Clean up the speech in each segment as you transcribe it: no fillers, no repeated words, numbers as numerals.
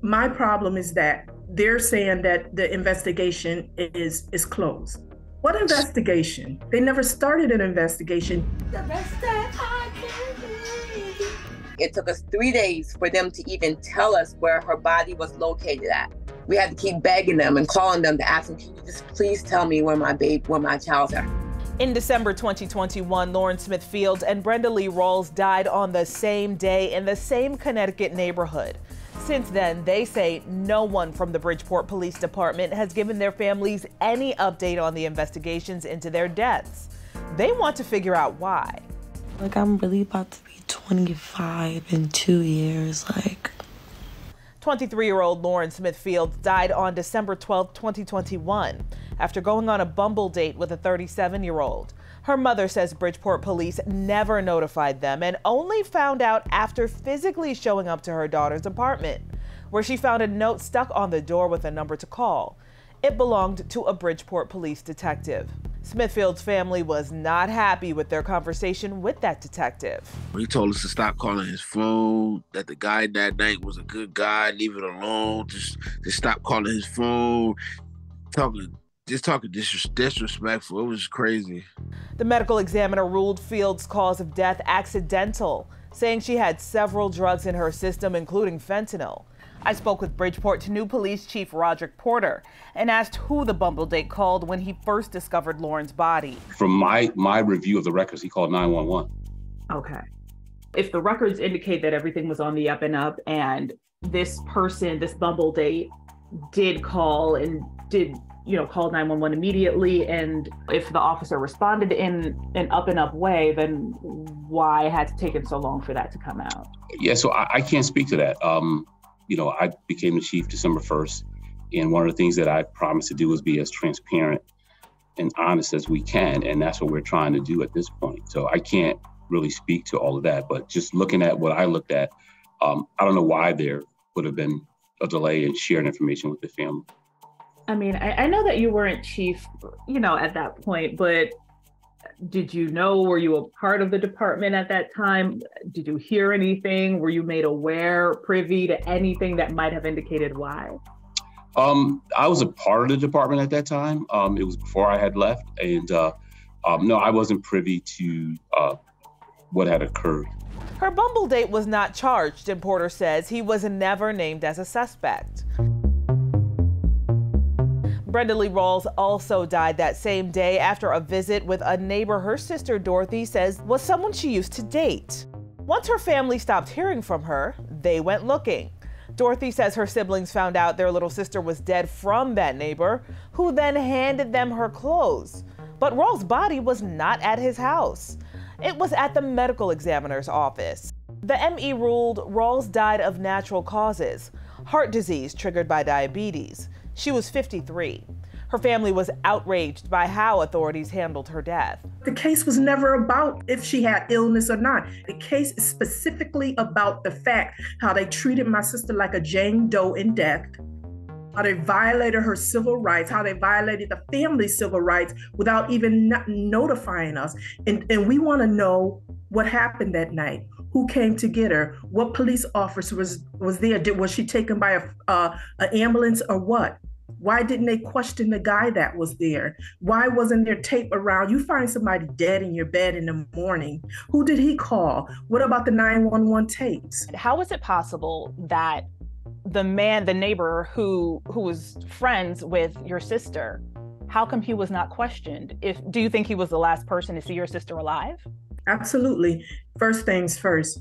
My problem is that they're saying that the investigation is closed. What investigation? They never started an investigation. The best that I can be. It took us 3 days for them to even tell us where her body was located at. We had to keep begging them and calling them to ask them, can you just please tell me where my child's at? In December 2021, Lauren Smith-Fields and Brenda Lee Rawls died on the same day in the same Connecticut neighborhood. Since then, they say no one from the Bridgeport Police Department has given their families any update on the investigations into their deaths. They want to figure out why. Like, I'm really about to be 25 in 2 years, like. 23-year-old Lauren Smith-Fields died on December 12, 2021, after going on a Bumble date with a 37-year-old. Her mother says Bridgeport police never notified them and only found out after physically showing up to her daughter's apartment, where she found a note stuck on the door with a number to call. It belonged to a Bridgeport police detective. Smithfield's family was not happy with their conversation with that detective. He told us to stop calling his phone, that the guy that night was a good guy, leave it alone, just stop calling his phone, talking disrespectful. It was crazy. The medical examiner ruled Fields' cause of death accidental, saying she had several drugs in her system, including fentanyl. I spoke with Bridgeport's new police chief, Roderick Porter, and asked who the Bumble date called when he first discovered Lauren's body. From my review of the records, he called 911. Okay. If the records indicate that everything was on the up and up and this person, this Bumble date, did call and did, you know, call 911 immediately, and if the officer responded in an up and up way, then why had it taken so long for that to come out? Yeah, so I can't speak to that. You know, I became the chief December 1st, and one of the things that I promised to do was be as transparent and honest as we can, and that's what we're trying to do at this point. So I can't really speak to all of that, but just looking at what I looked at, I don't know why there would have been a delay in sharing information with the family. I mean, I know that you weren't chief, you know, at that point, but did you know, were you a part of the department at that time? Did you hear anything? Were you made aware, privy to anything that might have indicated why? I was a part of the department at that time. It was before I had left. And no, I wasn't privy to what had occurred. Her Bumble date was not charged, and Porter says he was never named as a suspect. Brenda Lee Rawls also died that same day after a visit with a neighbor her sister Dorothy says was someone she used to date. Once her family stopped hearing from her, they went looking. Dorothy says her siblings found out their little sister was dead from that neighbor, who then handed them her clothes. But Rawls' body was not at his house. It was at the medical examiner's office. The ME ruled Rawls died of natural causes, heart disease triggered by diabetes. She was 53. Her family was outraged by how authorities handled her death. The case was never about if she had illness or not. The case is specifically about the fact how they treated my sister like a Jane Doe in death, how they violated her civil rights, how they violated the family's civil rights without even notifying us. And we want to know what happened that night. Who came to get her? What police officer was there? Was she taken by an ambulance or what? Why didn't they question the guy that was there? Why wasn't there tape around? You find somebody dead in your bed in the morning. Who did he call? What about the 911 tapes? How is it possible that the man, the neighbor who was friends with your sister, how come he was not questioned? Do you think he was the last person to see your sister alive? Absolutely. First things first,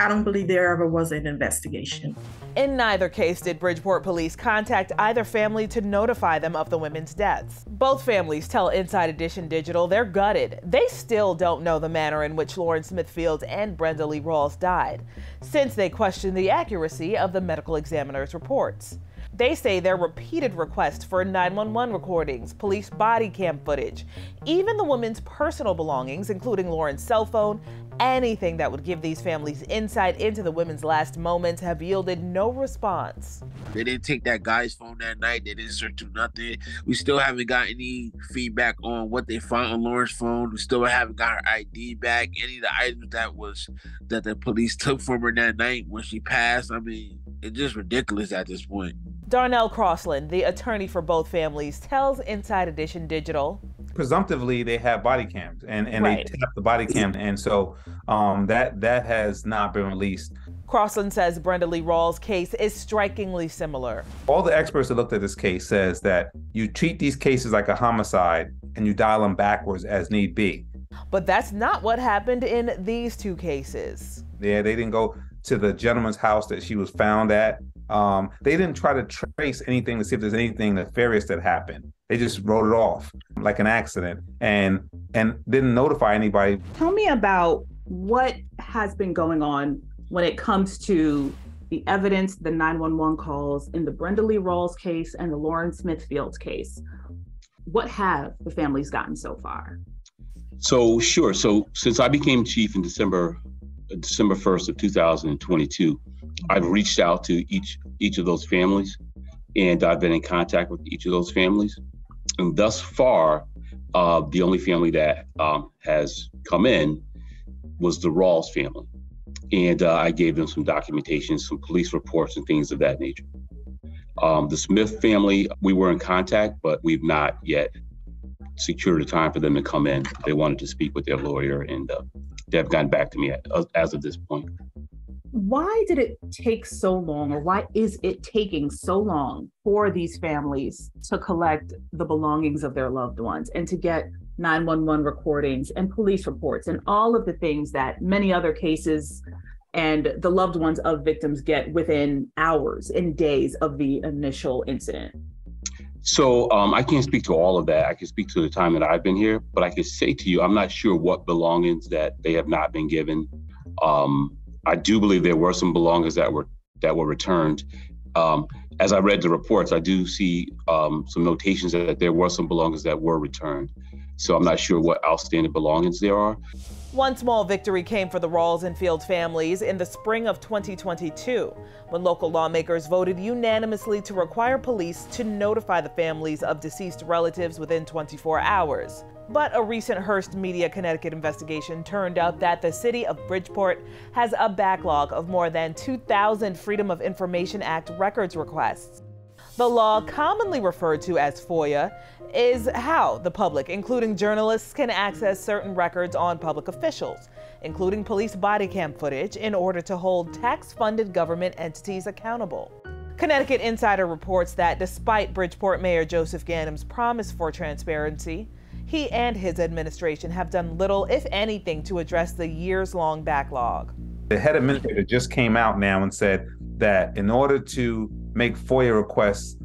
I don't believe there ever was an investigation. In neither case did Bridgeport police contact either family to notify them of the women's deaths. Both families tell Inside Edition Digital they're gutted. They still don't know the manner in which Lauren Smith-Fields and Brenda Lee Rawls died, since they question the accuracy of the medical examiner's reports. They say their repeated requests for 911 recordings, police body cam footage, even the woman's personal belongings, including Lauren's cell phone, anything that would give these families insight into the women's last moments, have yielded no response. They didn't take that guy's phone that night. They didn't search through nothing. We still haven't got any feedback on what they found on Lauren's phone. We still haven't got her ID back. Any of the items that the police took from her that night when she passed. I mean, it's just ridiculous at this point. Darnell Crossland, the attorney for both families, tells Inside Edition Digital. Presumptively, they have body cams, and right. They tap the body cam, and so that has not been released. Crossland says Brenda Lee Rawls' case is strikingly similar. All the experts that looked at this case says that you treat these cases like a homicide and you dial them backwards as need be. But that's not what happened in these two cases. Yeah, they didn't go to the gentleman's house that she was found at. They didn't try to trace anything to see if there's anything nefarious that happened. They just wrote it off like an accident and didn't notify anybody. Tell me about what has been going on when it comes to the evidence, the 911 calls in the Brenda Lee Rawls case and the Lauren Smith-Fields case. What have the families gotten so far? So sure. So since I became chief in December 1st of 2022, I've reached out to each of those families, and I've been in contact with each of those families. And thus far, the only family that has come in was the Rawls family. And I gave them some documentation, some police reports and things of that nature. The Smith family, we were in contact, but we've not yet secured a time for them to come in. They wanted to speak with their lawyer, and they have gotten back to me as of this point. Why did it take so long, or why is it taking so long for these families to collect the belongings of their loved ones and to get 911 recordings and police reports and all of the things that many other cases and the loved ones of victims get within hours and days of the initial incident? So I can't speak to all of that. I can speak to the time that I've been here, but I can say to you, I'm not sure what belongings that they have not been given. I do believe there were some belongings that were returned. As I read the reports, I do see some notations that there were some belongings that were returned. So I'm not sure what outstanding belongings there are. One small victory came for the Rawls and Fields families in the spring of 2022, when local lawmakers voted unanimously to require police to notify the families of deceased relatives within 24 hours. But a recent Hearst Media Connecticut investigation turned out that the city of Bridgeport has a backlog of more than 2,000 Freedom of Information Act records requests. The law, commonly referred to as FOIA, is how the public, including journalists, can access certain records on public officials, including police body cam footage, in order to hold tax-funded government entities accountable. Connecticut Insider reports that despite Bridgeport Mayor Joseph Ganim's promise for transparency, he and his administration have done little, if anything, to address the years-long backlog. The head administrator just came out now and said that in order to make FOIA requests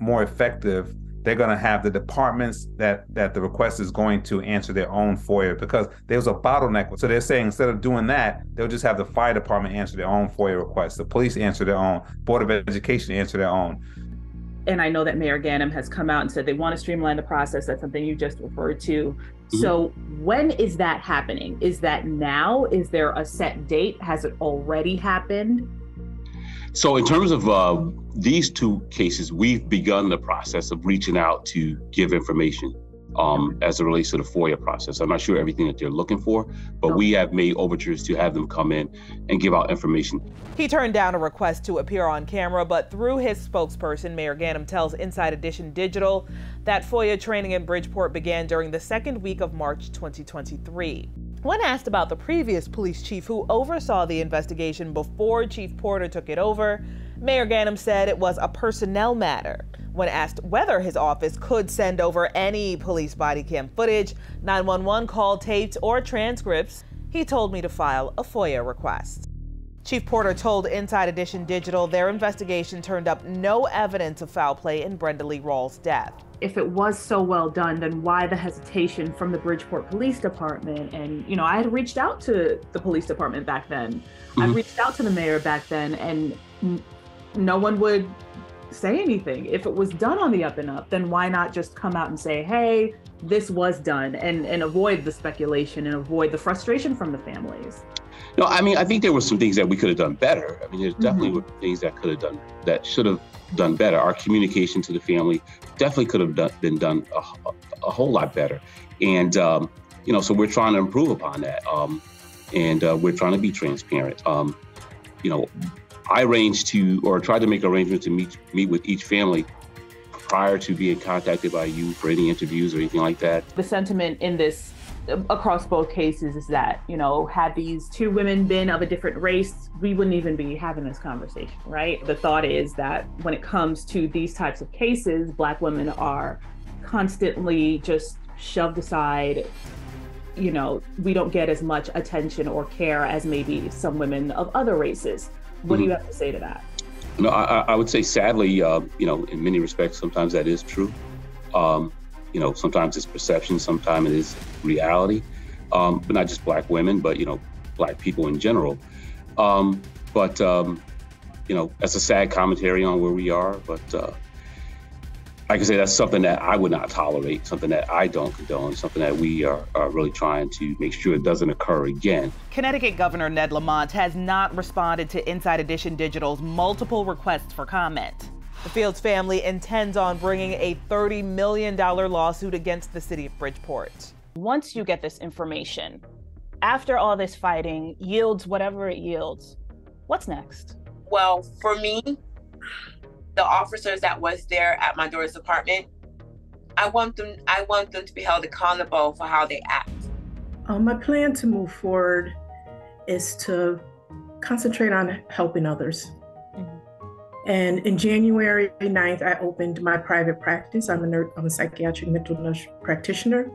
more effective, they're going to have the departments that the request is going to answer their own FOIA, because there's a bottleneck. So they're saying instead of doing that, they'll just have the fire department answer their own FOIA requests, the police answer their own, Board of Education answer their own. And I know that Mayor Ganim has come out and said they want to streamline the process. That's something you just referred to. Mm-hmm. So when is that happening? Is that now? Is there a set date? Has it already happened? So in terms of these two cases, we've begun the process of reaching out to give information as it relates to the FOIA process. I'm not sure everything that they're looking for, but we have made overtures to have them come in and give out information. He turned down a request to appear on camera, but through his spokesperson, Mayor Ganim tells Inside Edition Digital that FOIA training in Bridgeport began during the second week of March 2023. When asked about the previous police chief who oversaw the investigation before Chief Porter took it over, Mayor Ganim said it was a personnel matter. When asked whether his office could send over any police body cam footage, 911 call tapes, or transcripts, he told me to file a FOIA request. Chief Porter told Inside Edition Digital their investigation turned up no evidence of foul play in Brenda Lee Rawls' death. If it was so well done, then why the hesitation from the Bridgeport Police Department? And, you know, I had reached out to the police department back then. Mm-hmm. I reached out to the mayor back then, and no one would say anything. If it was done on the up and up, then why not just come out and say, hey, this was done, and avoid the speculation and avoid the frustration from the families? No, I mean, I think there were some things that we could have done better. I mean, there's definitely were things that should have done better. Our communication to the family definitely could have been done a whole lot better. And, you know, so we're trying to improve upon that. We're trying to be transparent. You know, I arranged to, or tried to make arrangements to meet with each family prior to being contacted by you for any interviews or anything like that. The sentiment in this, across both cases, is that, you know, had these two women been of a different race, we wouldn't even be having this conversation, right? The thought is that when it comes to these types of cases, Black women are constantly just shoved aside. You know, we don't get as much attention or care as maybe some women of other races. What do you have to say to that? No, I would say, sadly, you know, in many respects, sometimes that is true. You know, sometimes it's perception, sometimes it is reality, but not just Black women, but, you know, Black people in general. You know, that's a sad commentary on where we are, but like I say, that's something that I would not tolerate, something that I don't condone, something that we are really trying to make sure it doesn't occur again. Connecticut Governor Ned Lamont has not responded to Inside Edition Digital's multiple requests for comment. The Fields family intends on bringing a $30 million lawsuit against the city of Bridgeport. Once you get this information, after all this fighting yields whatever it yields, what's next? Well, for me, the officers that was there at my daughter's apartment, I want them to be held accountable for how they act. My plan to move forward is to concentrate on helping others. And in January 9th, I opened my private practice. I'm a psychiatric mental nurse practitioner.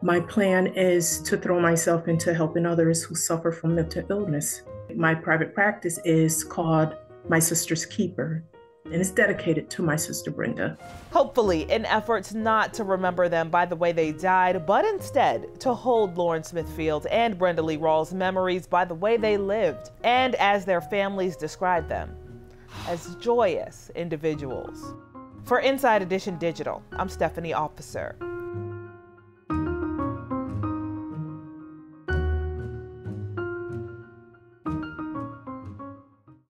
My plan is to throw myself into helping others who suffer from mental illness. My private practice is called My Sister's Keeper, and it's dedicated to my sister, Brenda. Hopefully, in efforts not to remember them by the way they died, but instead to hold Lauren Smith-Fields and Brenda Lee Rawls' memories by the way they lived and as their families described them, as joyous individuals. For Inside Edition Digital, I'm Stephanie Officer.